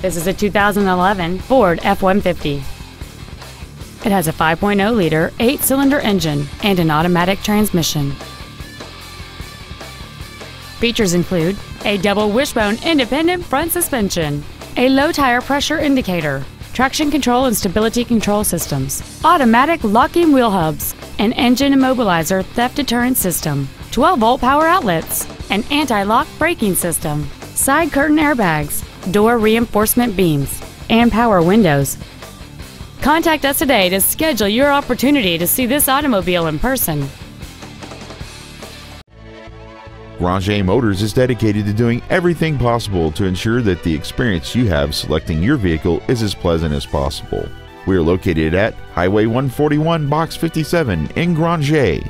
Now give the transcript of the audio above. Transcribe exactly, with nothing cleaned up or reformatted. This is a two thousand eleven Ford F one fifty. It has a five point oh liter eight-cylinder engine and an automatic transmission. Features include a double wishbone independent front suspension, a low tire pressure indicator, traction control and stability control systems, automatic locking wheel hubs, an engine immobilizer theft deterrent system, twelve volt power outlets, an anti-lock braking system, side curtain airbags, door reinforcement beams, and power windows. Contact us today to schedule your opportunity to see this automobile in person. Granger Motors is dedicated to doing everything possible to ensure that the experience you have selecting your vehicle is as pleasant as possible. We are located at Highway one forty-one, Box fifty-seven in Granger.